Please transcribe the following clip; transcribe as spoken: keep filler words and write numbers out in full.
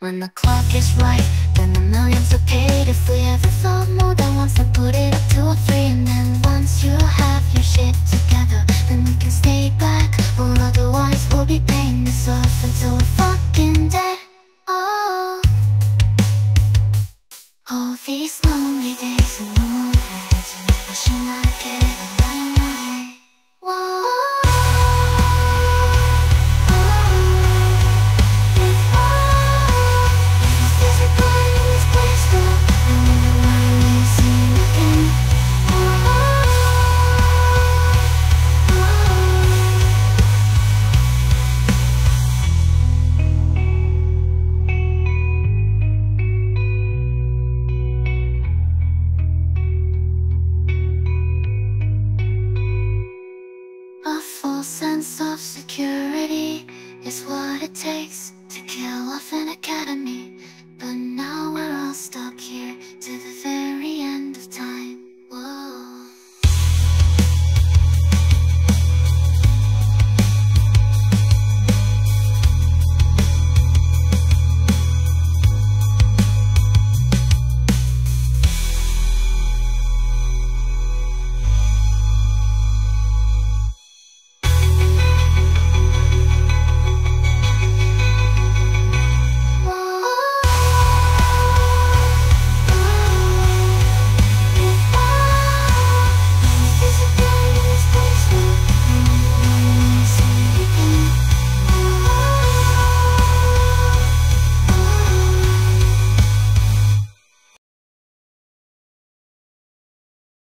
When the clock is right, then the millions are paid. If we ever thought more than once, then put it up two or three. And then once you have your shit together, then we can stay by.